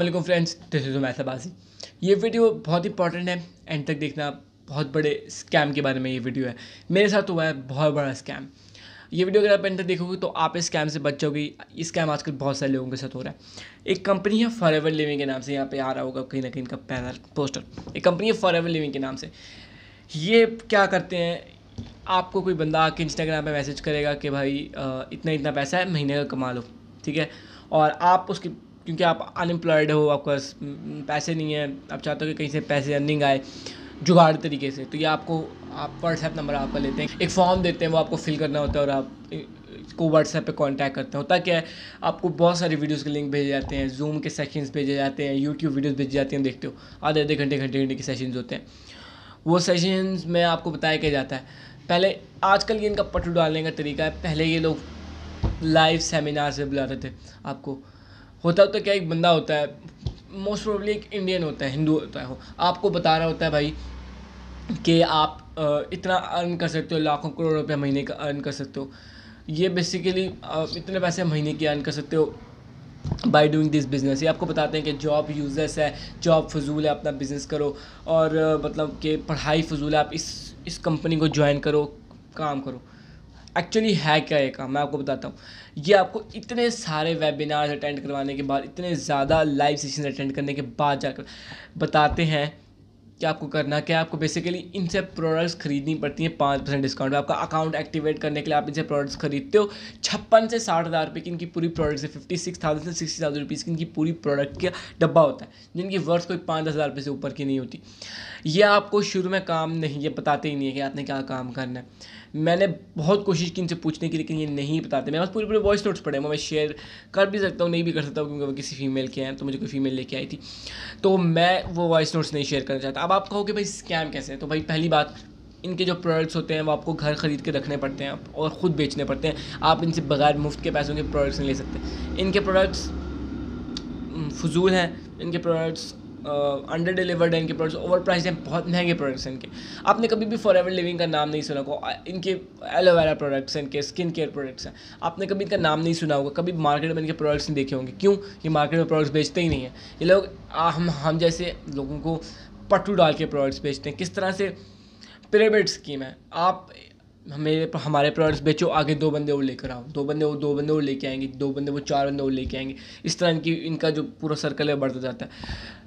Welcome friends, this is Humais Abbasi. ये video बहुत ही important है, एंड तक देखना। बहुत बड़े स्कैम के बारे में ये वीडियो है। मेरे साथ हुआ है बहुत बड़ा स्कैम। ये वीडियो अगर आप एंड तक देखोगे तो आप इस स्कैम से बच जाओगे। ये स्कैम आजकल बहुत सारे लोगों के साथ हो रहा है। एक कंपनी है फॉरएवर लिविंग के नाम से, यहाँ पे आ रहा होगा कहीं ना कहीं इनका पैनल पोस्टर। एक कंपनी है फॉरएवर लिविंग के नाम से। ये क्या करते हैं, आपको कोई बंदा आके इंस्टाग्राम पर मैसेज करेगा कि भाई इतना इतना पैसा है, महीने का कमा लो, ठीक है। और आप उसकी, क्योंकि आप अनएम्प्लॉयड हो, आपके पास पैसे नहीं है, आप चाहते हो कि कहीं से पैसे अर्निंग आए जुगाड़ तरीके से, तो ये आपको, आप व्हाट्सएप नंबर आपका लेते हैं, एक फॉर्म देते हैं, वो आपको फिल करना होता है और आप को व्हाट्सएप पे कांटेक्ट करते हो। ताकि आपको बहुत सारी वीडियोस के लिंक भेजे जाते हैं, जूम के सेशंस भेजे जाते हैं, यूट्यूब वीडियोज़ भेजे जाते हैं, देखते हो आधे आधे घंटे के सेशंस होते हैं। वो सेशंस में आपको बताया क्या जाता है। पहले आजकल ये इनका पटू डालने का तरीका है। पहले ये लोग लाइव सेमिनार से बुलाते थे आपको। होता तो क्या, एक बंदा होता है, मोस्ट प्रोबेबली एक इंडियन होता है, हिंदू होता है, आपको बता रहा होता है भाई कि आप इतना अर्न कर सकते हो, लाखों करोड़ों रुपये महीने का अर्न कर सकते हो, ये बेसिकली इतने पैसे महीने की अर्न कर सकते हो बाय डूइंग दिस बिज़नेस। ये आपको बताते हैं कि जॉब यूजलेस है, जॉब फजूल है, अपना बिज़नेस करो, और मतलब कि पढ़ाई फजूल है, आप इस कंपनी को ज्वाइन करो, काम करो। एक्चुअली है क्या ये काम, मैं आपको बताता हूँ। ये आपको इतने सारे वेबिनार्स अटेंड करवाने के बाद, इतने ज़्यादा लाइव सेशन अटेंड करने के बाद जाकर बताते हैं कि आपको करना क्या है। आपको बेसिकली इनसे प्रोडक्ट्स खरीदनी पड़ती हैं 5% डिस्काउंट में। आपका अकाउंट एक्टिवेट करने के लिए आप इनसे प्रोडक्ट्स खरीदते हो 56 से 60 हज़ार रुपये की। इनकी पूरी प्रोडक्ट्स है 56,000 से 60,000 रुपीज़ की। इनकी पूरी प्रोडक्ट का डब्बा होता है, जिनकी वर्थ कोई 5-10 हज़ार रुपये से ऊपर की नहीं होती। ये आपको शुरू में काम नहीं, ये बताते ही नहीं है कि आपने क्या काम करना है। मैंने बहुत कोशिश की इनसे पूछने की, लेकिन ये नहीं बताते। मेरे पास पूरे पूरे वॉइस नोट्स पड़े हैं, मैं शेयर कर भी सकता हूँ, नहीं भी कर सकता हूँ, क्योंकि वो किसी फीमेल के हैं, तो मुझे कोई फीमेल लेके आई थी, तो मैं वो वॉइस नोट्स नहीं शेयर करना चाहता। अब आप कहोगे भाई स्कैम कैसे है, तो भाई पहली बात, इनके जो प्रोडक्ट्स होते हैं वो आपको घर खरीद के रखने पड़ते हैं और ख़ुद बेचने पड़ते हैं। आप इनसे बगैर मुफ्त के पैसों के प्रोडक्ट्स नहीं ले सकते। इनके प्रोडक्ट्स फजूल हैं, इनके प्रोडक्ट्स अंडर डिलीवर्ड है, इनके प्रोडक्ट्स ओवर प्राइस हैं, बहुत महंगे प्रोडक्ट्स हैं इनके। आपने कभी भी फॉरएवर लिविंग का नाम नहीं सुना होगा। इनके एलोवेरा प्रोडक्ट्स हैं, इनके स्किन केयर प्रोडक्ट्स हैं, आपने कभी इनका नाम नहीं सुना होगा, कभी मार्केट में इनके प्रोडक्ट्स नहीं देखे होंगे। क्यों? ये मार्केट में प्रोडक्ट्स बेचते ही नहीं है। ये लोग हम जैसे लोगों को पट्टू डाल के प्रोडक्ट्स बेचते हैं। किस तरह से पिरामिड स्कीम है, आप हमारे प्रोडक्ट्स बेचो, आगे दो बंदे वो लेकर आओ, दो बंदे वो लेके आएंगे, दो बंदे वो, चार बंदे वो लेके आएंगे। इस तरह इनका जो पूरा सर्कल है बढ़ता जाता है।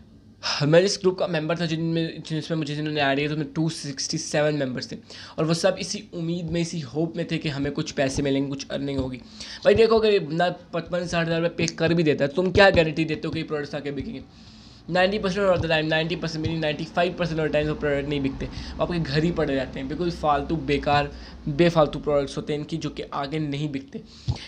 मैं इस ग्रुप का मेंबर था जिसमें मुझे जिन्होंने ऐड किया, तो उसमें 267 मेंबर्स थे, और वो सब इसी उम्मीद में, इसी होप में थे कि हमें कुछ पैसे मिलेंगे, कुछ अर्निंग होगी। भाई देखो, अगर ये बंदा 55-60 हज़ार रुपये पे कर भी देता है, तुम क्या गारंटी देते हो कि ये प्रोडक्ट्स आके बिकेंगे? 90% ऑफ द टाइम, 90% मेरी 95% ऑफ द टाइम वो प्रोडक्ट नहीं बिकते, आपके घर ही पड़े रहते हैं। बिल्कुल फालतू, बेकार, बेफालतू प्रोडक्ट्स होते हैं इनकी, जो कि आगे नहीं बिकते।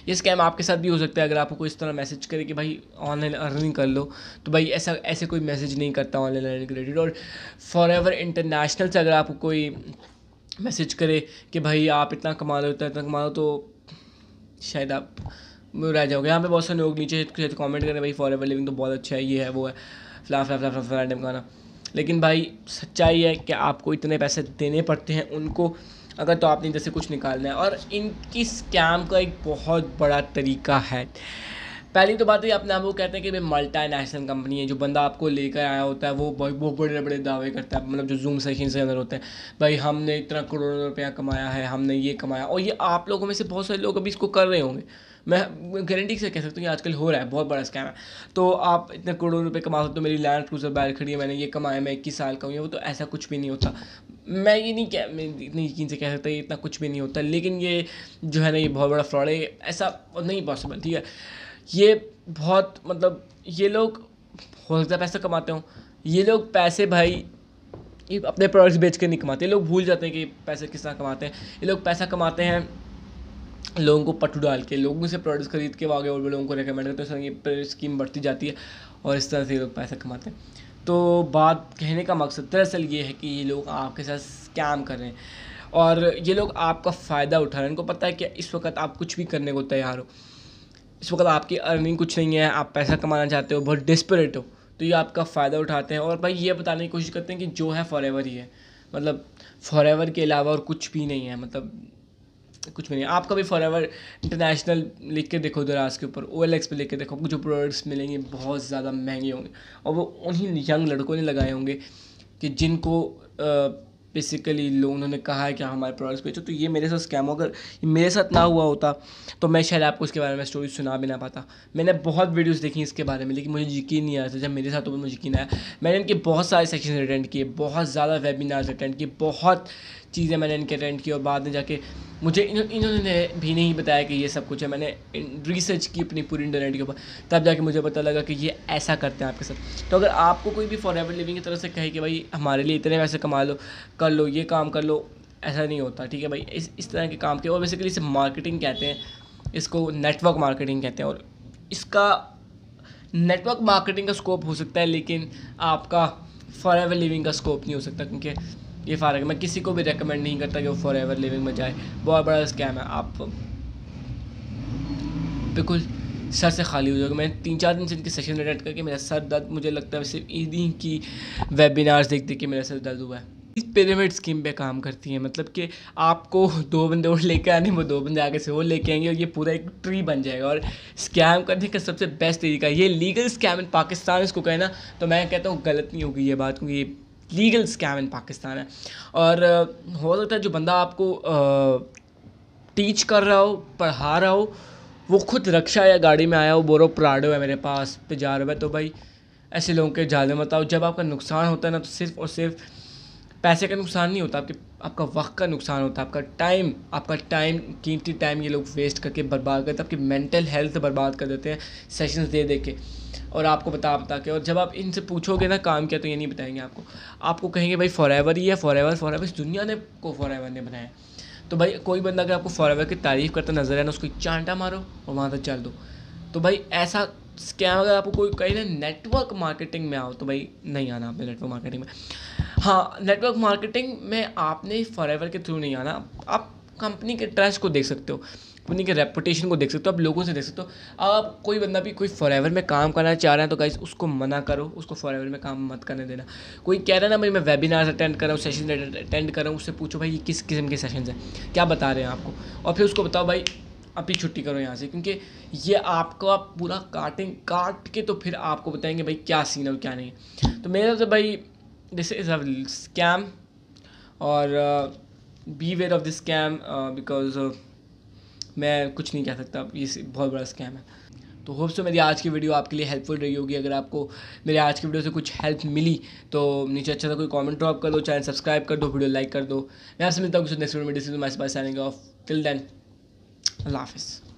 ये स्कैम आपके साथ भी हो सकता है। अगर आपको कोई इस तरह मैसेज करे कि भाई ऑनलाइन अर्निंग कर लो, तो भाई ऐसे कोई मैसेज नहीं करता ऑनलाइन अर्निंग रिलेटेड। और फॉरएवर इंटरनेशनल से अगर आपको कोई मैसेज करे कि भाई आप इतना कमा लो, इतना कमा लो, तो शायद आप रह जाओगे। यहाँ पर बहुत सारे लोग नीचे कॉमेंट करें भाई फॉरएवर लिविंग तो बहुत अच्छा है, ये है, वो है, फला टाइम खाना। लेकिन भाई सच्चाई है कि आपको इतने पैसे देने पड़ते हैं उनको, अगर तो आपने जैसे कुछ निकालना है। और इनकी स्कैम का एक बहुत बड़ा तरीका है। पहली तो बात है, अपने आप को कहते हैं कि भाई मल्टी नेशनल कंपनी है। जो बंदा आपको लेकर आया होता है वो बहुत बड़े बड़े दावे करता है, मतलब जो जूम सेशन के अंदर होते हैं, भाई हमने इतना करोड़ों रुपया कमाया है, हमने ये कमाया। और ये आप लोगों में से बहुत सारे लोग अभी इसको कर रहे होंगे, मैं गारंटी से कह सकता हूँ कि आजकल हो रहा है, बहुत बड़ा स्कैम है। तो आप इतने करोड़ों रुपये कमा सकते हो, मेरी लैंड क्रूजर बाहर खड़ी है, मैंने ये कमाया, मैं 21 साल का हूँ, वो तो ऐसा कुछ भी नहीं होता। मैं ये नहीं कह, मैं इतने यकीन से कह सकता ये इतना कुछ भी नहीं होता। लेकिन ये जो है ना, ये बहुत बड़ा फ्रॉड है, ऐसा नहीं पॉसिबल, ठीक है। ये बहुत, मतलब ये लोग हो सकता है पैसा कमाते हों, ये लोग पैसे भाई ये अपने प्रोडक्ट्स बेच के नहीं कमाते। ये लोग भूल जाते हैं कि पैसे किस तरह कमाते हैं। ये लोग पैसा कमाते हैं लोगों को पट्टू डाल के, लोगों से प्रोडक्ट्स खरीद के आगे और लोगों को रिकमेंड करते हैं। तो इस तरह ये स्कीम बढ़ती जाती है और इस तरह से ये लोग पैसा कमाते हैं। तो बात कहने का मकसद दरअसल ये है कि ये लोग आपके साथ स्कैम कर रहे हैं और ये लोग आपका फ़ायदा उठा रहे हैं। इनको पता है कि इस वक्त आप कुछ भी करने को तैयार हो, इस वक्त आपकी अर्निंग कुछ नहीं है, आप पैसा कमाना चाहते हो, बहुत डिस्परेट हो, तो ये आपका फ़ायदा उठाते हैं। और भाई ये बताने की कोशिश करते हैं कि जो है फॉरएवर ही है, मतलब फॉरएवर के अलावा और कुछ भी नहीं है। मतलब कुछ भी नहीं। आपका भी फॉरएवर इंटरनेशनल लिख के देखो दराज के ऊपर, OLX पे लिख के देखो, जो प्रोडक्ट्स मिलेंगे बहुत ज़्यादा महंगे होंगे और वो उन्हीं यंग लड़कों ने लगाए होंगे कि जिनको बेसिकली लोगों ने कहा है कि हमारे प्रोडक्ट्स बेचो। तो ये मेरे साथ स्कैम हो, अगर मेरे साथ ना हुआ होता तो मैं शायद आपको इसके बारे में स्टोरी सुना भी ना पाता। मैंने बहुत वीडियोस देखी इसके बारे में लेकिन मुझे यकीन नहीं आया था, जब मेरे साथ हुआ मुझे यकीन आया। मैंने इनके बहुत सारे सेक्शन अटेंड किए, बहुत ज़्यादा वेबिनार्स अटेंड किए, बहुत चीज़ें मैंने इनके अटेंड की और बाद में जाके मुझे इन्होंने भी नहीं बताया कि ये सब कुछ है। मैंने रिसर्च की अपनी पूरी इंटरनेट के ऊपर, तब जाके मुझे पता लगा कि ये ऐसा करते हैं आपके साथ। तो अगर आपको कोई भी फॉरएवर लिविंग की तरफ से कहे कि भाई हमारे लिए इतने पैसे कमा लो, कर लो, ये काम कर लो, ऐसा नहीं होता, ठीक है भाई। इस तरह के काम के और बेसिकली इसे मार्केटिंग कहते हैं, इसको नेटवर्क मार्केटिंग कहते हैं। और इसका नेटवर्क मार्केटिंग का स्कोप हो सकता है लेकिन आपका फॉरएवर लिविंग का स्कोप नहीं हो सकता, क्योंकि ये फ़र्क है। मैं किसी को भी रेकमेंड नहीं करता कि वो फॉरएवर लिविंग में जाए, बहुत बड़ा स्कैम है। आप बिल्कुल सर से खाली हो जाओगे। मैं 3-4 दिन से इनके सेशन अटेंड करके मेरा सर दर्द, मुझे लगता है सिर्फ ईदी की वेबिनार्स देख देख के मेरा सर दर्द हुआ है। इस पिरामिड स्कीम पे काम करती है, मतलब कि आपको 2 बंदे और लेकर आने, वो 2 बंदे आगे से वो लेके आएंगे और ये पूरा एक ट्री बन जाएगा। और स्कैम करने का सबसे बेस्ट तरीका, ये लीगल स्कैम इन पाकिस्तान इसको कहना, तो मैं कहता हूँ गलत नहीं होगी ये बात, क्योंकि ये लीगल स्कैम इन पाकिस्तान है। और हो सकता है जो बंदा आपको टीच कर रहा हो, पढ़ा रहा हो, वो खुद रिक्शा या गाड़ी में आया हो, बोलो प्राडो है मेरे पास पे जा रहा है। तो भाई ऐसे लोगों के ज़्यादा मत आओ। जब आपका नुकसान होता है ना, तो सिर्फ़ और सिर्फ पैसे का नुकसान नहीं होता, आपका वक्त का नुकसान होता है, आपका टाइम कीमती टाइम ये लोग वेस्ट करके बर्बाद करते हैं, आपकी मेंटल हेल्थ बर्बाद कर देते हैं सेशंस दे दे के और आपको बता के। और जब आप इनसे पूछोगे ना काम क्या, तो ये नहीं बताएंगे आपको, आपको कहेंगे भाई फॉरएवर ही है, फॉरएवर इस दुनिया ने को फॉरएवर ने बनाया। तो भाई कोई बंदा अगर आपको फॉरएवर की तारीफ़ करता नजर है ना, उसको चांटा मारो और वहाँ तक चल दो। तो भाई ऐसा स्कैम अगर आपको कोई कहीं ना नेटवर्क मार्केटिंग में आओ, तो भाई नहीं आना आपने नेटवर्क मार्केटिंग में। हाँ, नेटवर्क मार्केटिंग में आपने फॉरएवर के थ्रू नहीं आना। आप कंपनी के ट्रस्ट को देख सकते हो, कंपनी के रेपुटेशन को देख सकते हो, आप लोगों से देख सकते हो। आप कोई बंदा भी कोई फॉरएवर में काम करना चाह रहा है तो गाइस उसको मना करो, उसको फॉरएवर में काम मत करने देना। कोई कह रहा है ना भाई मैं वेबिनार्स अटेंड कर रहा हूँ, सेशन अटेंड कर रहा हूँ, उससे पूछो भाई ये किस किस्म के सेशंस हैं, क्या बता रहे हैं आपको, और फिर उसको बताओ भाई अभी छुट्टी करो यहाँ से, क्योंकि ये आपको आप पूरा काट के तो फिर आपको बताएंगे भाई क्या सीन है और क्या नहीं है। तो मेरा तो भाई दिस इज़ अ स्कैम और be aware of this scam because मैं कुछ नहीं कह सकता, ये बहुत बड़ा स्कैम है। तो होप सो मेरी आज की वीडियो आपके लिए हेल्पफुल रही होगी। अगर आपको मेरे आज की वीडियो से कुछ हेल्प मिली तो नीचे अच्छा सा कोई कमेंट ड्रॉप कर दो, चैनल सब्सक्राइब कर दो, वीडियो लाइक कर दो। मैं आपसे मिलता हूँ नेक्स्ट वीडियो में। This is Humais Abbasi signing off, till then अल्लाह हाफिज़।